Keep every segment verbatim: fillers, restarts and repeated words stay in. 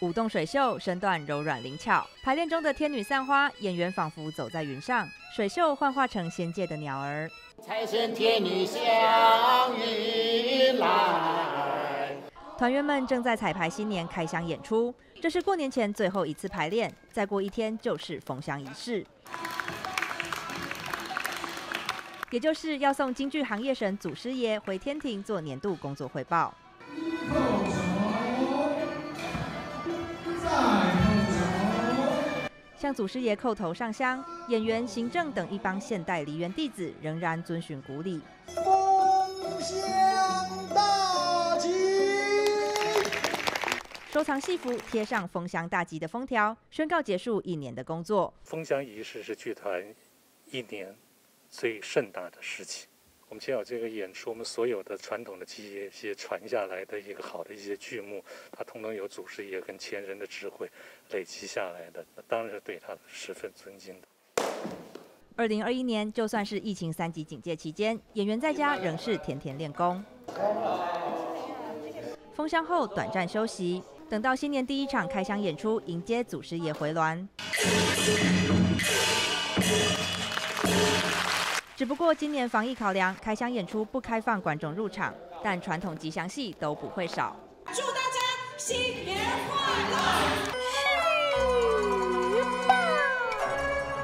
舞动水袖，身段柔软灵巧。排练中的天女散花，演员仿佛走在云上，水袖幻化成仙界的鸟儿。财神天女降云来。团员们正在彩排新年开箱演出，这是过年前最后一次排练，再过一天就是封箱仪式。 也就是要送京剧行业神祖师爷回天庭做年度工作汇报。向祖师爷叩头上香，演员、行政等一帮现代梨园弟子仍然遵循古礼。封箱大吉，收藏戏服，贴上封箱大吉的封条，宣告结束一年的工作。封箱仪式是剧团一年 最盛大的事情，我们先有这个演出，我们所有的传统的技艺一些传下来的一个好的一些剧目，它通通有祖师爷跟前人的智慧累积下来的，那当然是对他十分尊敬的。二零二一年，就算是疫情三级警戒期间，演员在家仍是天天练功。封箱后短暂休息，等到新年第一场开箱演出，迎接祖师爷回銮。 只不过今年防疫考量，开箱演出不开放观众入场，但传统吉祥戏都不会少。祝大家新年快乐！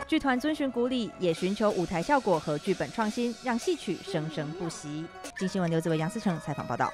剧团遵循古礼，也寻求舞台效果和剧本创新，让戏曲生生不息。《镜新闻》刘子维、杨思成采访报道。